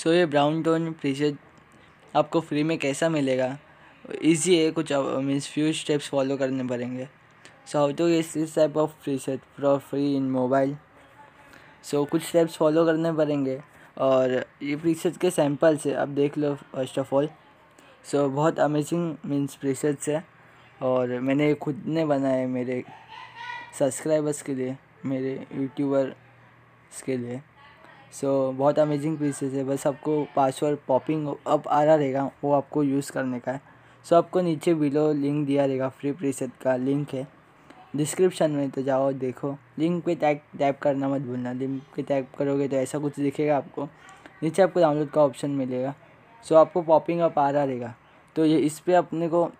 सो ये brown tone preset आपको free में कैसा मिलेगा, इजी है, कुछ मीन्स फ्यू स्टेप्स फॉलो करने पड़ेंगे। So how to get this type of preset for free in mobile. So कुछ स्टेप्स फॉलो करने पड़ेंगे और ये प्रीसेट के सैम्पल्स है, आप देख लो फर्स्ट ऑफ ऑल। सो बहुत अमेजिंग मीन्स प्रीसेट्स है और मैंने खुद ने बनाए मेरे सब्सक्राइबर्स के लिए, मेरे यूट्यूबर्स के लिए। सो बहुत अमेजिंग प्रीसेट्स है, बस आपको पासवर्ड पॉपिंग अप आ रहा रहेगा, वो आपको यूज़ करने का है। सो आपको नीचे बिलो लिंक दिया रहेगा, फ्री प्रीसेट का लिंक है डिस्क्रिप्शन में, तो जाओ देखो। लिंक पे टाइप करना मत भूलना, लिंक पे टाइप करोगे तो ऐसा कुछ दिखेगा आपको, नीचे आपको डाउनलोड का ऑप्शन मिलेगा। सो आपको पॉपिंग अप आ रहा रहेगा, तो ये इस पर अपने को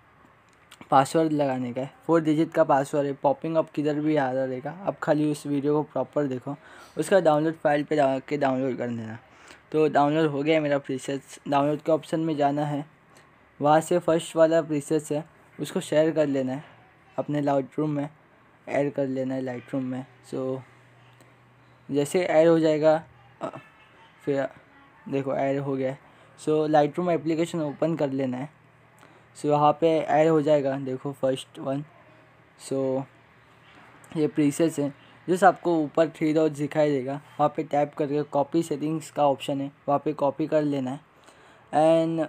पासवर्ड लगाने का है, 4 डिजिट का पासवर्ड है। पॉपिंग अप किधर भी आ रहा रहेगा, आप खाली उस वीडियो को प्रॉपर देखो, उसका डाउनलोड फाइल पे जाके डाउनलोड कर देना। तो डाउनलोड हो गया मेरा प्रीसेट्स, डाउनलोड के ऑप्शन में जाना है, वहाँ से फर्स्ट वाला प्रीसेट्स है उसको शेयर कर लेना है अपने लाइटरूम में, ऐड कर लेना है लाइटरूम में। सो जैसे ऐड हो जाएगा, फिर देखो ऐड हो गया। सो लाइटरूम एप्लीकेशन ओपन कर लेना है। सो वहाँ पे ऐड हो जाएगा, देखो फर्स्ट वन। सो ये प्रीसेट्स हैं, जिस आपको ऊपर 3 डॉट्स दिखाई देगा, वहाँ पे टैप करके कॉपी सेटिंग्स का ऑप्शन है, वहाँ पे कॉपी कर लेना है एंड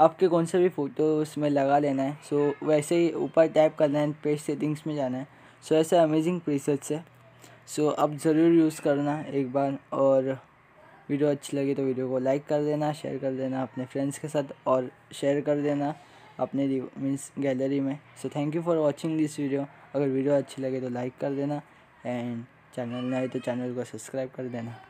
आपके कौन से भी फ़ोटोज़ में लगा लेना है। सो वैसे ही ऊपर टैप करना है, पेज सेटिंग्स में जाना है। सो ऐसे अमेजिंग प्रीसेट्स है, सो आप ज़रूर यूज़ करना एक बार, और वीडियो अच्छी लगी तो वीडियो को लाइक कर देना, शेयर कर देना अपने फ्रेंड्स के साथ और शेयर कर देना अपने मीन्स गैलरी में। So thank you for watching this video. अगर वीडियो अच्छी लगे तो लाइक कर देना एंड चैनल नए तो चैनल को सब्सक्राइब कर देना।